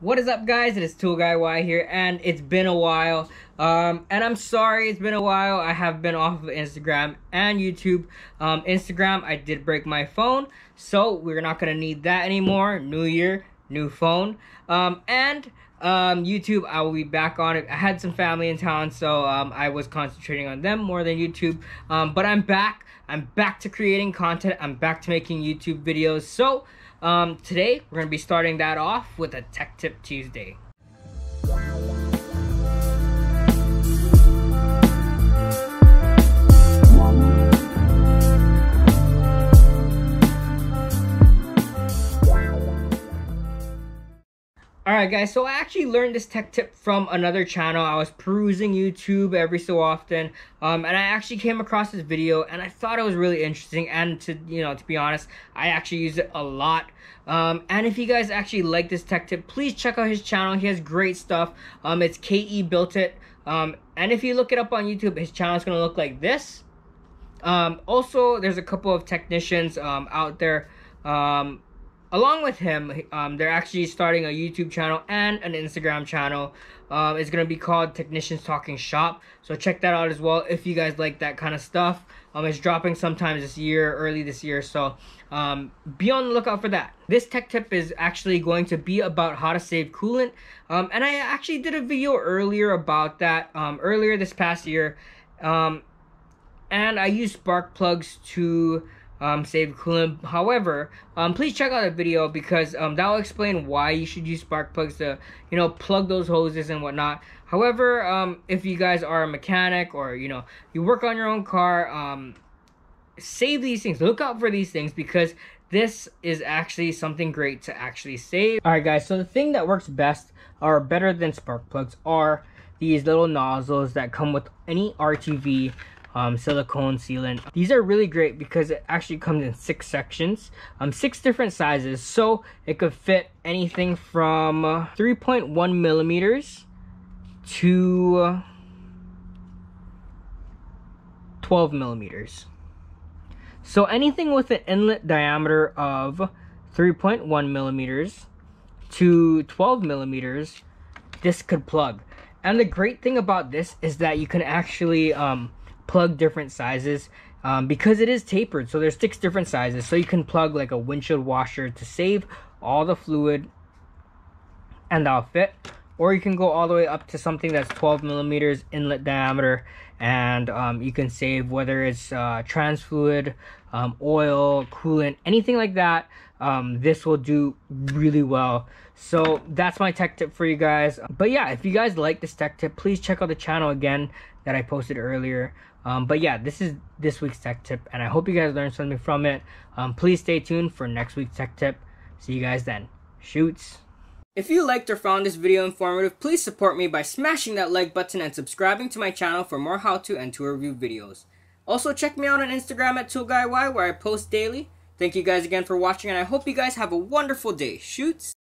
What is up, guys? It is Tool Guy Y here, and it's been a while. And I'm sorry it's been a while. I have been off of Instagram and YouTube. Instagram, I did break my phone, so we're not gonna need that anymore. New year, new phone. YouTube, I will be back on it. I had some family in town, so I was concentrating on them more than YouTube. But I'm back to creating content. I'm back to making YouTube videos. So today we're gonna be starting that off with a Tech Tip Tuesday. Alright guys, so I actually learned this tech tip from another channel. I was perusing YouTube every so often, and I actually came across this video and I thought it was really interesting, and to be honest, I actually use it a lot. And if you guys actually like this tech tip, please check out his channel. He has great stuff. It's KE Built It, and if you look it up on YouTube, his channel is going to look like this. Also, there's a couple of technicians out there. Along with him, they're actually starting a YouTube channel and an Instagram channel. It's going to be called Technicians Talking Shop. So check that out as well if you guys like that kind of stuff. It's dropping sometime this year, early this year. So be on the lookout for that. This tech tip is actually going to be about how to save coolant. And I actually did a video earlier about that, earlier this past year. And I used spark plugs to save coolant. However, please check out the video, because that will explain why you should use spark plugs to, plug those hoses and whatnot. However, if you guys are a mechanic or, you work on your own car, save these things. Look out for these things, because this is actually something great to actually save. Alright guys, so the thing that works best or better than spark plugs are these little nozzles that come with any RTV silicone sealant. These are really great because it actually comes in 6 sections, 6 different sizes, so it could fit anything from 3.1 millimeters to 12 millimeters. So anything with an inlet diameter of 3.1 millimeters to 12 millimeters, this could plug. And the great thing about this is that you can actually plug different sizes, because it is tapered, so there's 6 different sizes, so you can plug like a windshield washer to save all the fluid and that'll fit, or you can go all the way up to something that's 12 millimeters inlet diameter, and you can save whether it's trans fluid, oil, coolant, anything like that. This will do really well. So that's my tech tip for you guys. But yeah, if you guys like this tech tip, please check out the channel again that I posted earlier. But yeah, this is this week's tech tip, and I hope you guys learned something from it. Please stay tuned for next week's tech tip. See you guys then. Shoots. If you liked or found this video informative, please support me by smashing that like button and subscribing to my channel for more how-to and tool review videos. Also, check me out on Instagram at ToolGuyY, where I post daily. Thank you guys again for watching, and I hope you guys have a wonderful day. Shoots!